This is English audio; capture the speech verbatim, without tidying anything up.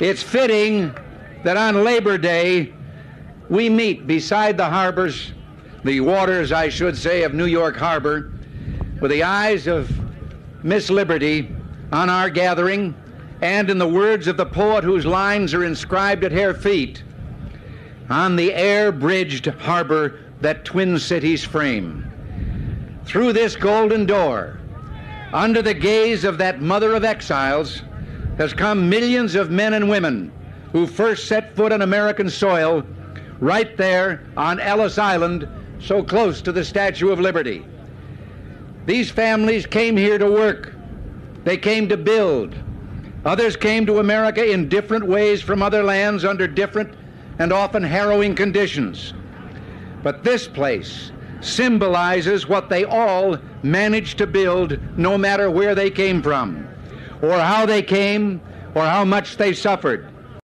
It's fitting that on Labor Day we meet beside the harbors, the waters, I should say, of New York Harbor, with the eyes of Miss Liberty on our gathering, and in the words of the poet whose lines are inscribed at her feet, on the air-bridged harbor that twin cities frame. Through this golden door, under the gaze of that mother of exiles, has come millions of men and women who first set foot on American soil right there on Ellis Island, so close to the Statue of Liberty. These families came here to work. They came to build. Others came to America in different ways from other lands under different and often harrowing conditions. But this place symbolizes what they all managed to build, no matter where they came from, or how they came, or how much they suffered.